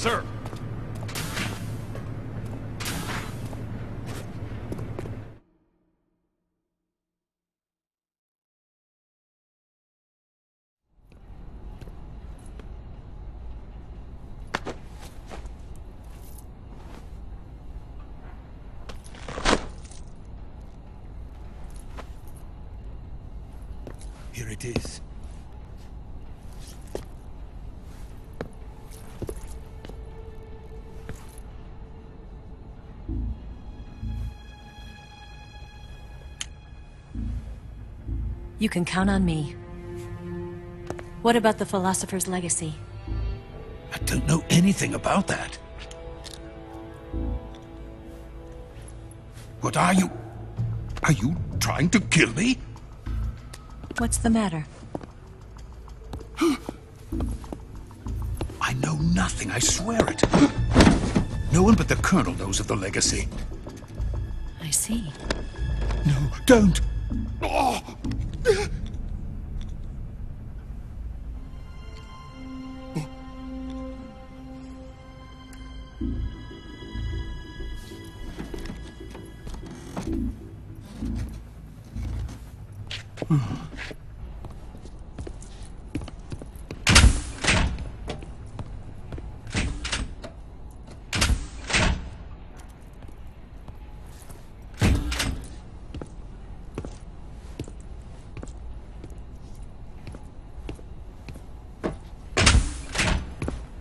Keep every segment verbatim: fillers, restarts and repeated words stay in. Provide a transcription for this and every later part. Sir. It is. You can count on me. What about the Philosopher's legacy? I don't know anything about that. What are you? Are you trying to kill me? What's the matter? I know nothing, I swear it. No one but the Colonel knows of the legacy. I see. No, don't! Oh.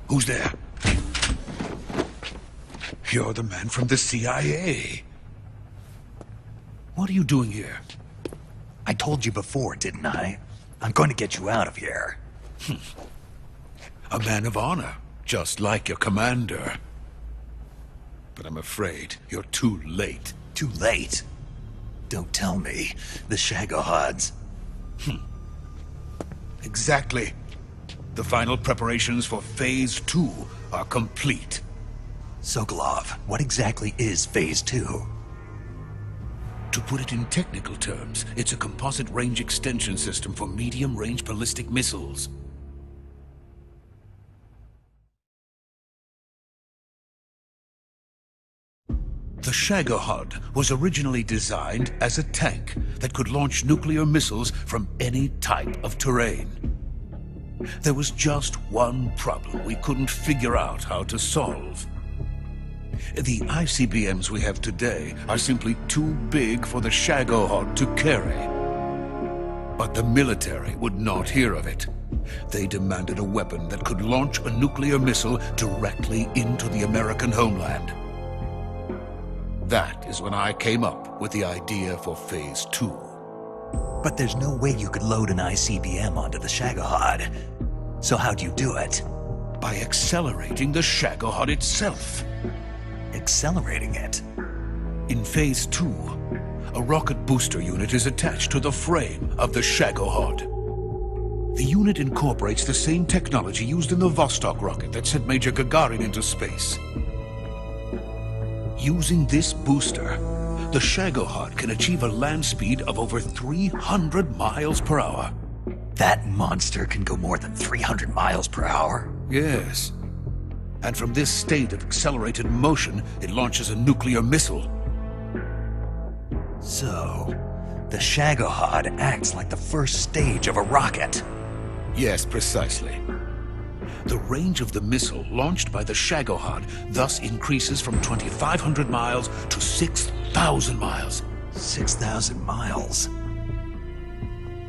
Who's there? You're the man from the C I A. What are you doing here? I told you before, didn't I? I'm going to get you out of here. Hm. A man of honor, just like your commander. But I'm afraid you're too late. Too late? Don't tell me. The Shagohods. Hm. Exactly. The final preparations for Phase two are complete. Sokolov, what exactly is Phase two? To put it in technical terms, it's a composite range extension system for medium-range ballistic missiles. The Shagohod was originally designed as a tank that could launch nuclear missiles from any type of terrain. There was just one problem we couldn't figure out how to solve. The I C B Ms we have today are simply too big for the Shagohod to carry. But the military would not hear of it. They demanded a weapon that could launch a nuclear missile directly into the American homeland. That is when I came up with the idea for Phase two. But there's no way you could load an I C B M onto the Shagohod. So how do you do it? By accelerating the Shagohod itself. Accelerating it? In Phase two, a rocket booster unit is attached to the frame of the Shagohod. The unit incorporates the same technology used in the Vostok rocket that sent Major Gagarin into space. Using this booster, the Shagohod can achieve a land speed of over three hundred miles per hour. That monster can go more than three hundred miles per hour? Yes. And from this state of accelerated motion, it launches a nuclear missile. So, the Shagohod acts like the first stage of a rocket. Yes, precisely. The range of the missile launched by the Shagohod thus increases from twenty-five hundred miles to six thousand miles. six thousand miles?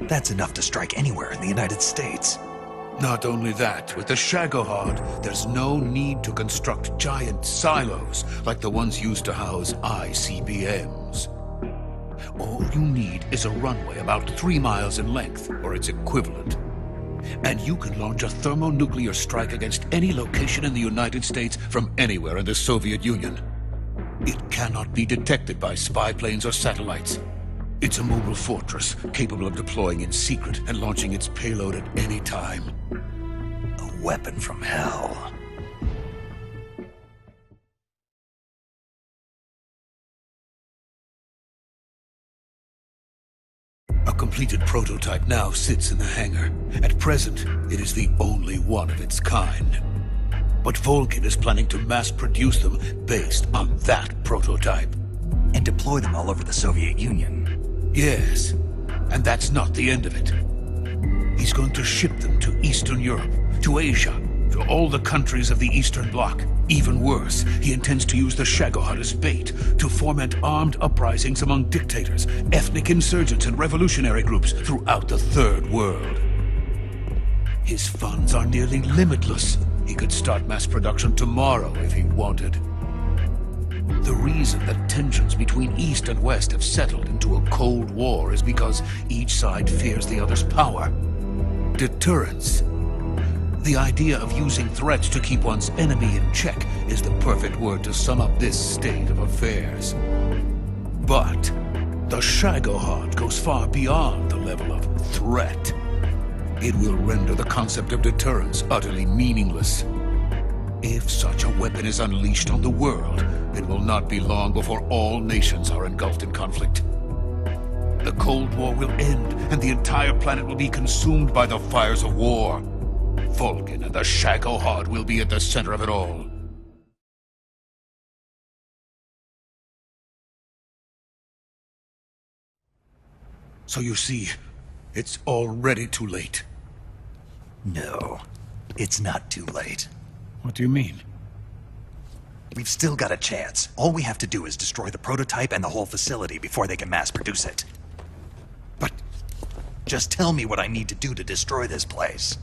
That's enough to strike anywhere in the United States. Not only that, with the Shagohod, there's no need to construct giant silos like the ones used to house I C B Ms. All you need is a runway about three miles in length, or its equivalent. And you can launch a thermonuclear strike against any location in the United States from anywhere in the Soviet Union. It cannot be detected by spy planes or satellites. It's a mobile fortress, capable of deploying in secret and launching its payload at any time. A weapon from hell. A completed prototype now sits in the hangar. At present, it is the only one of its kind. But Volgin is planning to mass-produce them based on that prototype. And deploy them all over the Soviet Union. Yes. And that's not the end of it. He's going to ship them to Eastern Europe, to Asia, to all the countries of the Eastern Bloc. Even worse, he intends to use the Shagohod as bait to foment armed uprisings among dictators, ethnic insurgents, and revolutionary groups throughout the Third World. His funds are nearly limitless. He could start mass production tomorrow if he wanted. The reason that tensions between East and West have settled into a Cold War is because each side fears the other's power. Deterrence. The idea of using threats to keep one's enemy in check is the perfect word to sum up this state of affairs. But the Shagohod goes far beyond the level of threat. It will render the concept of deterrence utterly meaningless. If such a weapon is unleashed on the world, it will not be long before all nations are engulfed in conflict. The Cold War will end, and the entire planet will be consumed by the fires of war. Volgin and the Shagohod will be at the center of it all. So you see, it's already too late. No, it's not too late. What do you mean? We've still got a chance. All we have to do is destroy the prototype and the whole facility before they can mass produce it. But just tell me what I need to do to destroy this place.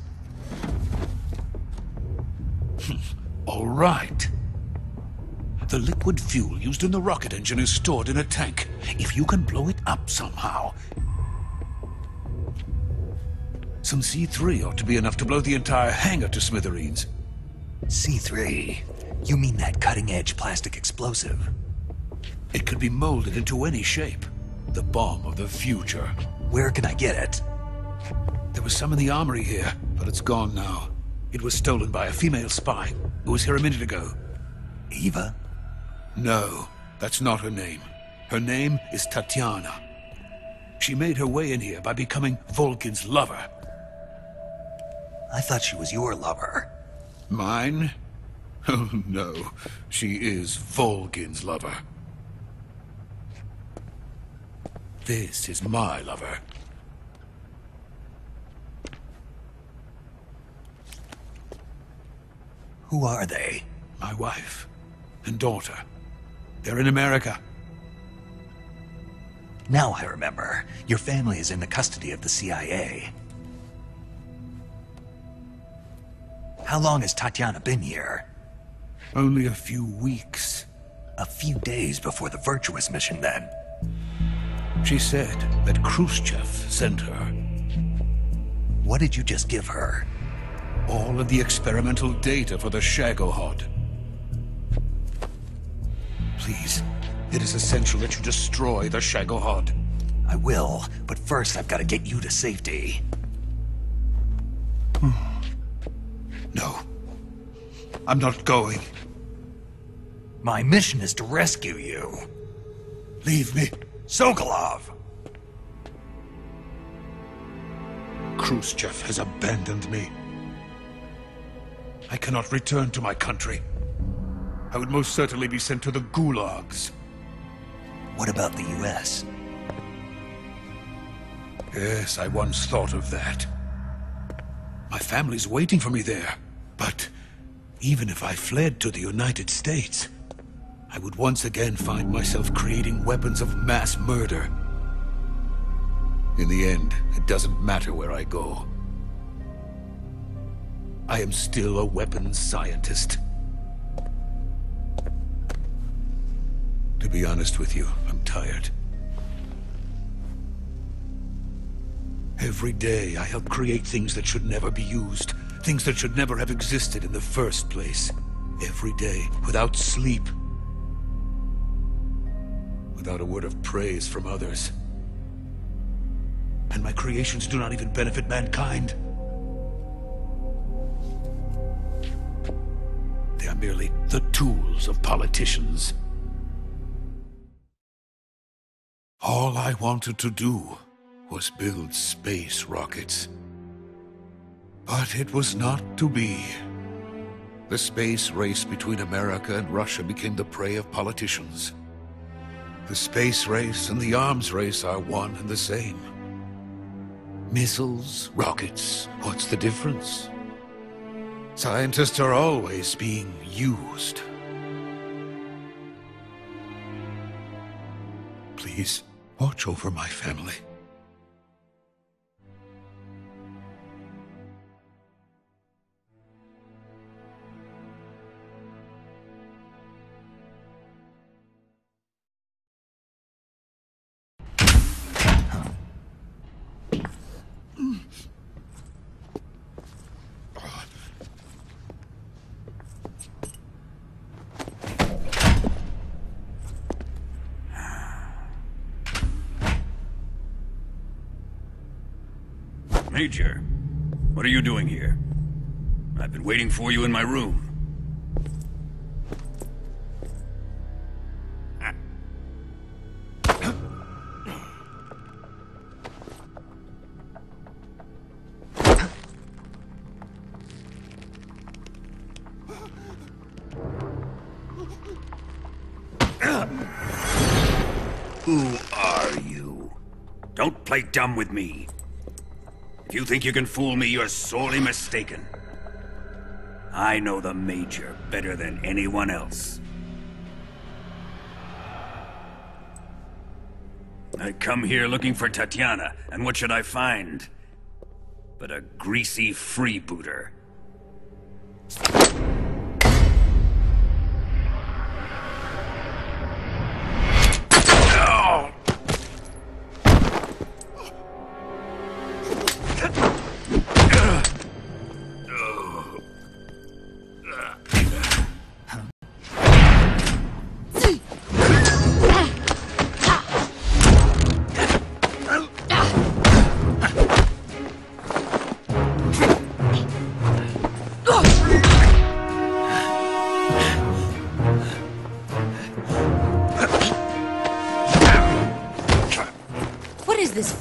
All right. The liquid fuel used in the rocket engine is stored in a tank. If you can blow it up somehow... Some C three ought to be enough to blow the entire hangar to smithereens. C three? You mean that cutting-edge plastic explosive? It could be molded into any shape. The bomb of the future. Where can I get it? There was some in the armory here, but it's gone now. It was stolen by a female spy who was here a minute ago. Eva? No, that's not her name. Her name is Tatiana. She made her way in here by becoming Volgin's lover. I thought she was your lover. Mine? Oh, no. She is Volgin's lover. This is my lover. Who are they? My wife and daughter. They're in America. Now I remember. Your family is in the custody of the C I A. How long has Tatiana been here? Only a few weeks. A few days before the Virtuous mission, then. She said that Khrushchev sent her. What did you just give her? All of the experimental data for the Shagohod. Please, it is essential that you destroy the Shagohod. I will, but first I've got to get you to safety. No. I'm not going. My mission is to rescue you. Leave me. Sokolov! Khrushchev has abandoned me. I cannot return to my country. I would most certainly be sent to the gulags. What about the U S? Yes, I once thought of that. My family's waiting for me there, but even if I fled to the United States, I would once again find myself creating weapons of mass murder. In the end, it doesn't matter where I go. I am still a weapons scientist. To be honest with you, I'm tired. Every day, I help create things that should never be used. Things that should never have existed in the first place. Every day, without sleep. Without a word of praise from others. And my creations do not even benefit mankind. They are merely the tools of politicians. All I wanted to do was build space rockets. But it was not to be. The space race between America and Russia became the prey of politicians. The space race and the arms race are one and the same. Missiles, rockets, what's the difference? Scientists are always being used. Please, watch over my family. Major, what are you doing here? I've been waiting for you in my room. Who are you? Don't play dumb with me. If you think you can fool me, you're sorely mistaken. I know the Major better than anyone else. I come here looking for Tatiana, and what should I find? But a greasy freebooter.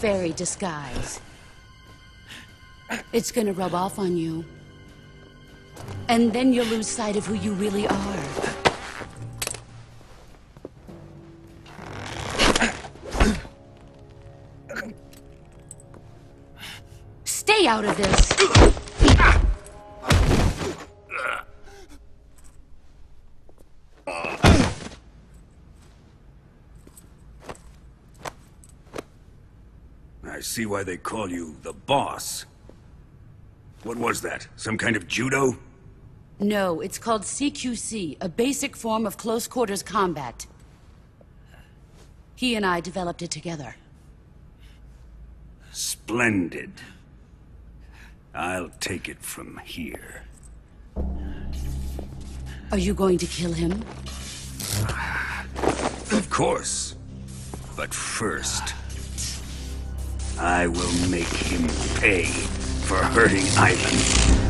Fairy disguise. It's gonna rub off on you. And then you'll lose sight of who you really are. Stay out of this! I see why they call you the Boss. What was that? Some kind of judo? No, it's called C Q C, a basic form of close quarters combat. He and I developed it together. Splendid. I'll take it from here. Are you going to kill him? Of course. But first, I will make him pay for hurting Ivan.